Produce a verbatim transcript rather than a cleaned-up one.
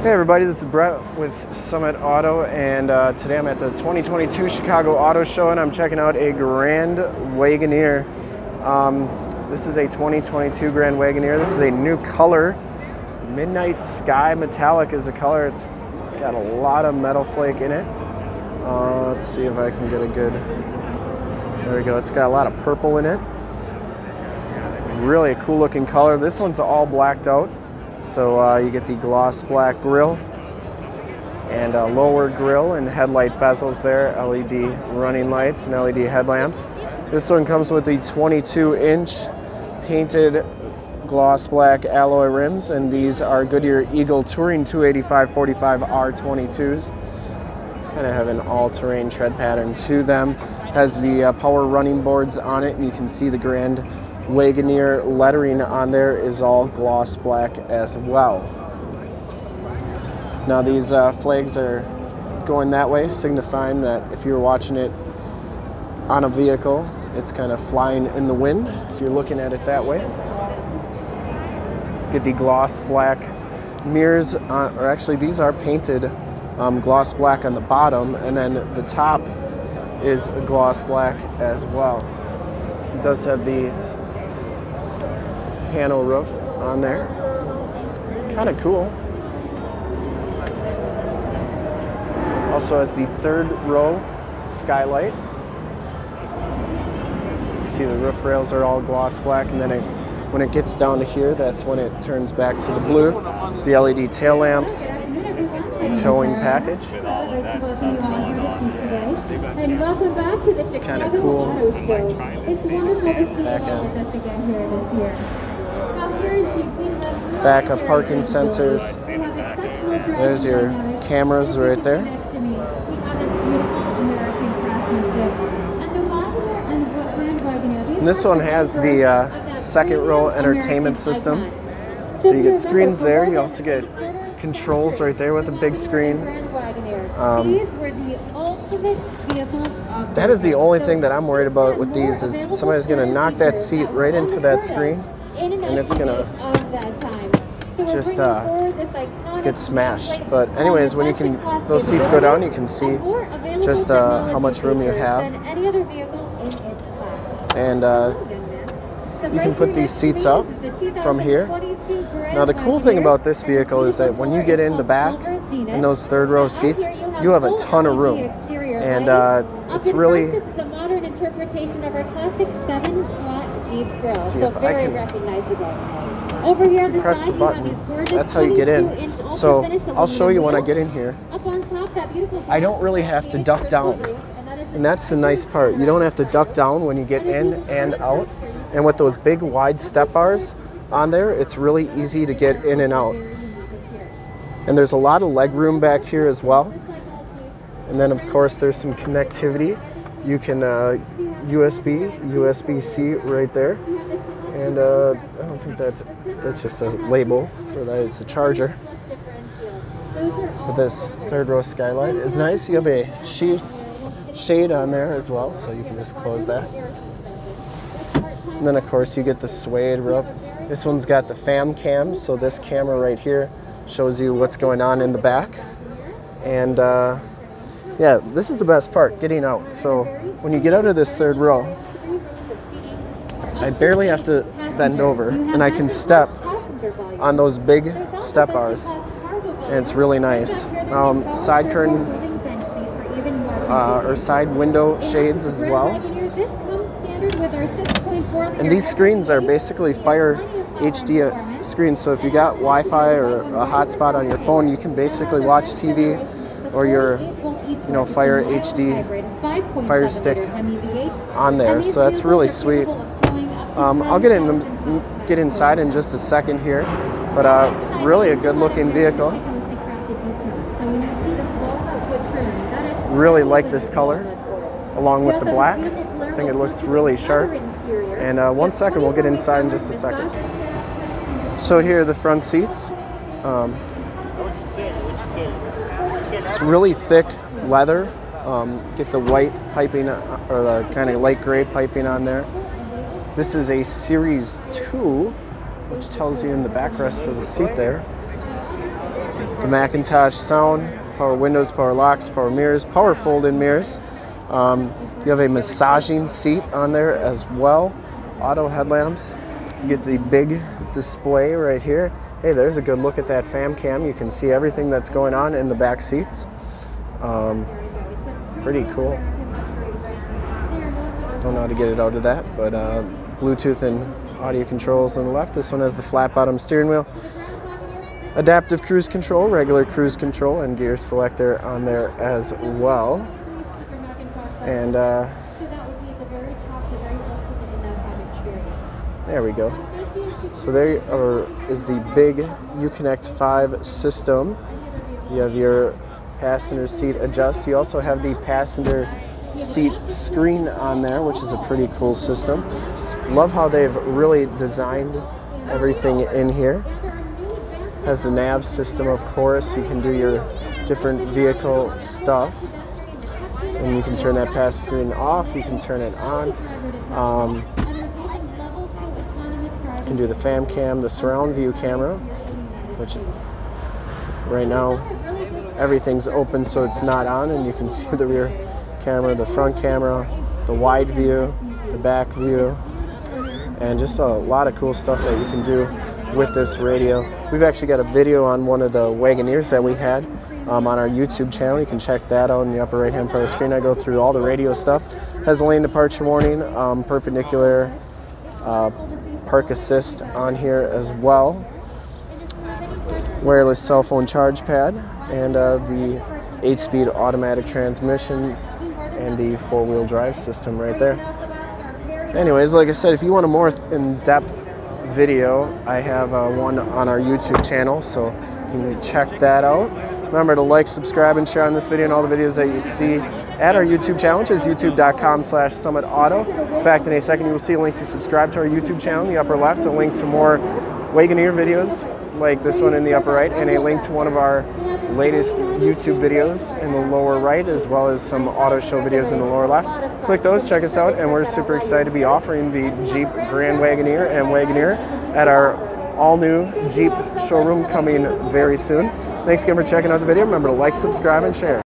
Hey everybody, this is Brett with Summit Auto, and uh, today I'm at the twenty twenty-two Chicago Auto Show and I'm checking out a Grand Wagoneer. Um, this is a twenty twenty-two Grand Wagoneer. This is a new color. Midnight Sky Metallic is the color. It's got a lot of metal flake in it. Uh, let's see if I can get a good... There we go. It's got a lot of purple in it. Really a cool looking color. This one's all blacked out. So uh, you get the gloss black grille and a lower grille and headlight bezels there, L E D running lights and L E D headlamps. This one comes with the twenty-two inch painted gloss black alloy rims, and these are Goodyear Eagle Touring two eighty-five forty-five R twenty-twos. Kind of have an all-terrain tread pattern to them. Has the uh, power running boards on it, and you can see the Grand Wagoneer lettering on there is all gloss black as well. Now these uh, flags are going that way, signifying that if you're watching it on a vehicle, it's kind of flying in the wind if you're looking at it that way. Get the gloss black mirrors on, or actually these are painted um, gloss black on the bottom, and then the top is gloss black as well. It does have the panel roof on there. It's kind of cool. Also has the third row skylight. You see the roof rails are all gloss black, and then it, when it gets down to here, that's when it turns back to the blue. The L E D tail lamps, towing package. And welcome back to the Chicago Auto Show. It's wonderful to see you all with us again here this year. Backup parking sensors. There's your cameras right there. And this one has the uh, second row entertainment system. So you get screens there. You also get controls right there with a big screen. Um, that is the only thing that I'm worried about with these is somebody's going to knock that seat right into that screen. And it's gonna just uh, get smashed. But anyways, when you can, those seats go down, you can see just uh, how much room you have. And uh, you can put these seats up from here. Now the cool thing about this vehicle is that when you get in the back, in those third row seats, you have a ton of room. And uh, it's really... interpretation of our classic seven slot Jeep grille, so very can, recognizable. Over here on the side, the you have these gorgeous That's how you get in. So I'll show you when I get in here. Up on top, that beautiful I don't really have to duck down, and, that and that's the nice part. You don't have to duck down when you get in and out, and with those big wide step bars on there, it's really easy to get in and out. And there's a lot of leg room back here as well. And then of course there's some connectivity. You can uh, U S B, U S B C right there, and uh, I don't think that's, that's just a label for that, it's a charger. But this third row skylight is nice. You have a shade, shade on there as well, so you can just close that. And then of course you get the suede roof. This one's got the fam cam, so this camera right here shows you what's going on in the back. And uh, yeah, this is the best part, getting out. So when you get out of this third row, I barely have to bend over, and I can step on those big step bars, and it's really nice. Um, side curtain uh, or side window shades as well. And these screens are basically Fire H D screens, so if you got Wi-Fi or a hotspot on your phone, you can basically watch T V or your you know, Fire H D, Fire Stick on there, so that's really sweet. Um, I'll get in, get inside in just a second here, but uh, really a good-looking vehicle. Really like this color, along with the black. I think it looks really sharp. And uh, one second, we'll get inside in just a second. So here are the front seats. Um, it's really thick leather. Um, get the white piping or the kind of light gray piping on there. This is a Series two, which tells you in the backrest of the seat there. The McIntosh sound, power windows, power locks, power mirrors, power fold-in mirrors. Um, you have a massaging seat on there as well. Auto headlamps. You get the big display right here. Hey, there's a good look at that fam cam. You can see everything that's going on in the back seats. Um, pretty cool. Don't know how to get it out of that, but uh, Bluetooth and audio controls on the left. This one has the flat bottom steering wheel, adaptive cruise control, regular cruise control, and gear selector on there as well. And uh, there we go. So there are, is the big U Connect five system. You have your passenger seat adjust. You also have the passenger seat screen on there, which is a pretty cool system. Love how they've really designed everything in here. Has the nav system, of course. You can do your different vehicle stuff. And you can turn that pass screen off. You can turn it on. Um, can do the fam cam, the surround view camera, which right now everything's open, so it's not on, and you can see the rear camera, the front camera, the wide view, the back view, and just a lot of cool stuff that you can do with this radio. We've actually got a video on one of the Wagoneers that we had um, on our YouTube channel. You can check that out in the upper right hand part of the screen. I go through all the radio stuff. Has a lane departure warning, um, perpendicular uh, park assist on here as well, wireless cell phone charge pad, and uh, the eight speed automatic transmission and the four wheel drive system right there. Anyways, like I said, if you want a more in-depth video, I have uh, one on our YouTube channel, so you can check that out. Remember to like, subscribe, and share on this video and all the videos that you see at our YouTube channel, which is YouTube dot com slash Summit Auto. In fact, in a second, you will see a link to subscribe to our YouTube channel in the upper left, a link to more Wagoneer videos like this one in the upper right, and a link to one of our latest YouTube videos in the lower right, as well as some auto show videos in the lower left. Click those, check us out, and we're super excited to be offering the Jeep Grand Wagoneer and Wagoneer at our all-new Jeep showroom coming very soon. Thanks again for checking out the video. Remember to like, subscribe, and share.